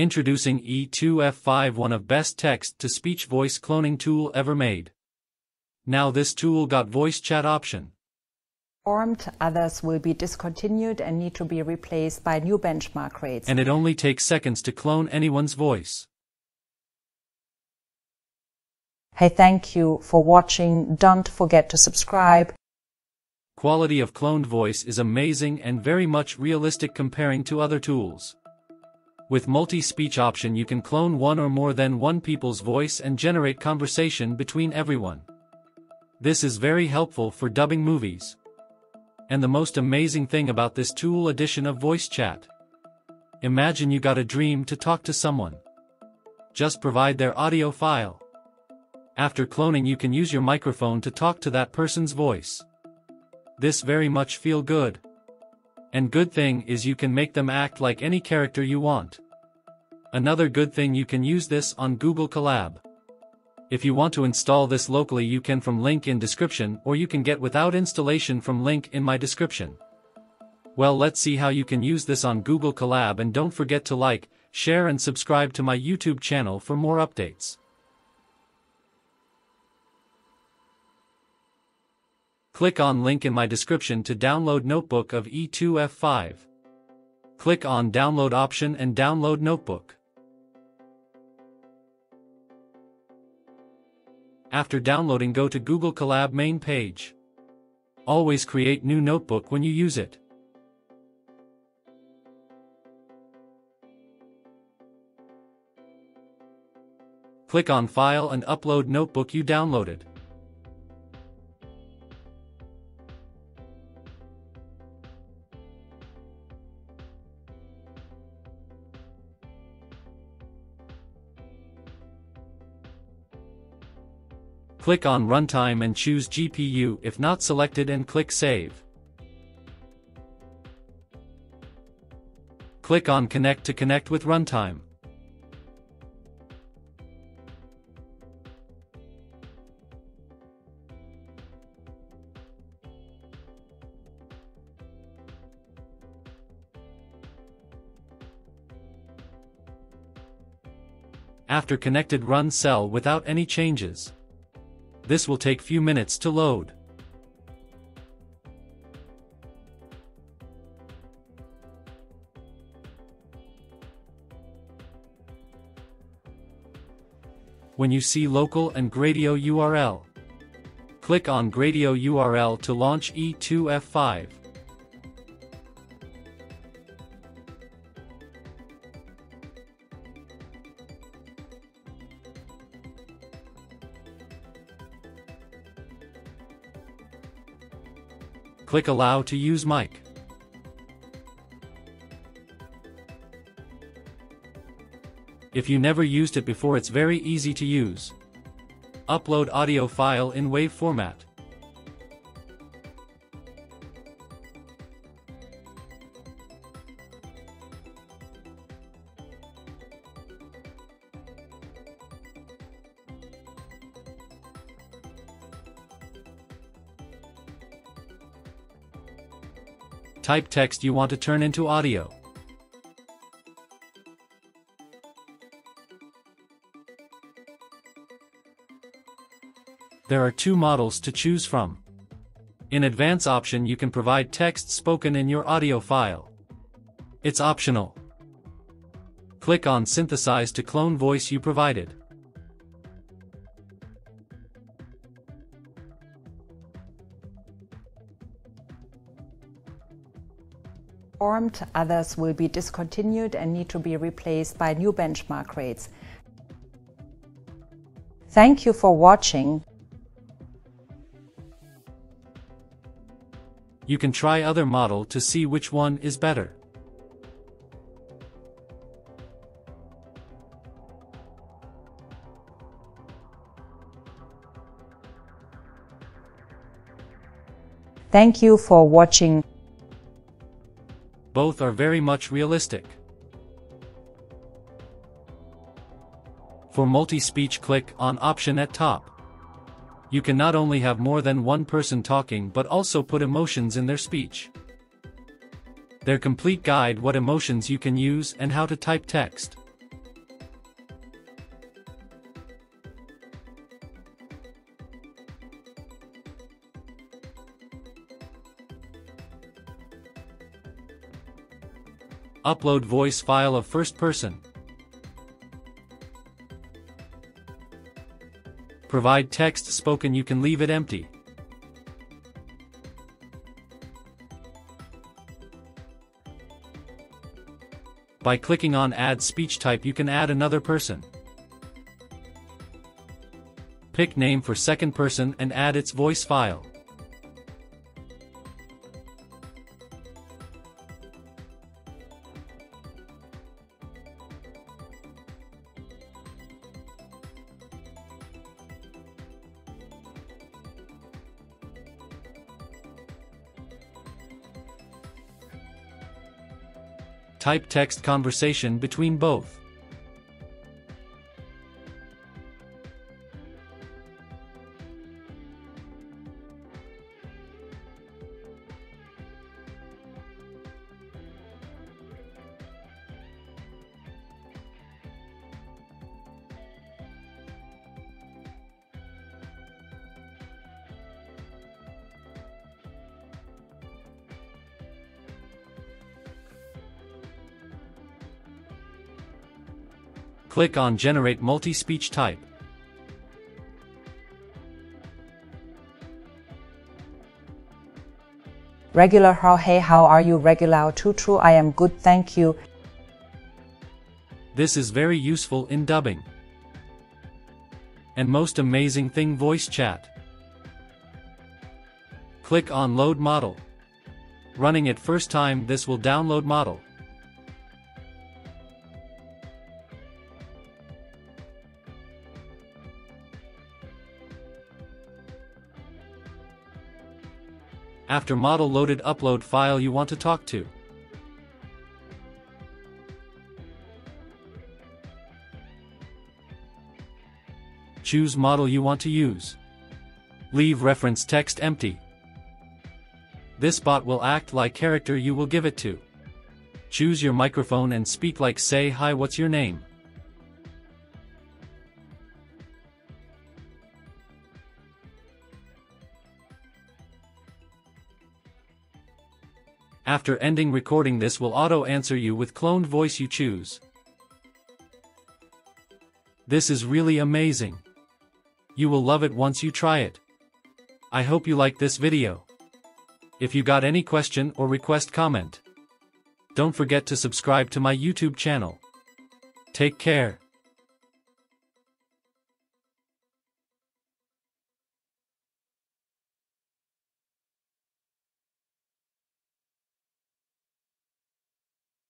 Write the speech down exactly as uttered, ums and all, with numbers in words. Introducing E two F five, one of best text-to-speech voice cloning tool ever made. Now this tool got voice chat option. Formed, others will be discontinued and need to be replaced by new benchmark rates. And it only takes seconds to clone anyone's voice. Hey, thank you for watching. Don't forget to subscribe. Quality of cloned voice is amazing and very much realistic comparing to other tools. With multi-speech option, you can clone one or more than one people's voice and generate conversation between everyone. This is very helpful for dubbing movies. And the most amazing thing about this tool addition of voice chat. Imagine you got a dream to talk to someone. Just provide their audio file. After cloning, you can use your microphone to talk to that person's voice. This very much feel good. And good thing is you can make them act like any character you want. Another good thing, you can use this on Google Colab. If you want to install this locally, you can from link in description, or you can get without installation from link in my description. Well, let's see how you can use this on Google Colab, and don't forget to like, share and subscribe to my YouTube channel for more updates. Click on link in my description to download notebook of E two F five. Click on download option and download notebook. After downloading, go to Google Colab main page. Always create new notebook when you use it. Click on file and upload notebook you downloaded. Click on Runtime and choose G P U if not selected and click Save. Click on Connect to connect with Runtime. After connected, run cell without any changes. This will take few minutes to load. When you see local and Gradio U R L, click on Gradio U R L to launch E two F five. Click Allow to use mic. If you never used it before, it's very easy to use. Upload audio file in WAV format. Type text you want to turn into audio. There are two models to choose from. In advanced option, you can provide text spoken in your audio file. It's optional. Click on Synthesize to clone voice you provided. Formed, others will be discontinued and need to be replaced by new benchmark rates. Thank you for watching. You can try other model to see which one is better. Thank you for watching. Both are very much realistic. For multi-speech, click on option at top. You can not only have more than one person talking but also put emotions in their speech. Their complete guide what emotions you can use and how to type text. Upload voice file of first person. Provide text spoken. You can leave it empty. By clicking on Add Speech Type you can add another person. Pick name for second person and add its voice file. Type text conversation between both. Click on Generate Multi-Speech Type. Regular how, hey, how are you? Regular true, true, I am good, thank you. This is very useful in dubbing. And most amazing thing, voice chat. Click on Load Model. Running it first time, this will download model. After model loaded, upload file you want to talk to. Choose model you want to use. Leave reference text empty. This bot will act like character you will give it to. Choose your microphone and speak like, say hi, what's your name? After ending recording, this will auto-answer you with cloned voice you choose. This is really amazing. You will love it once you try it. I hope you like this video. If you got any question or request, comment. Don't forget to subscribe to my YouTube channel. Take care.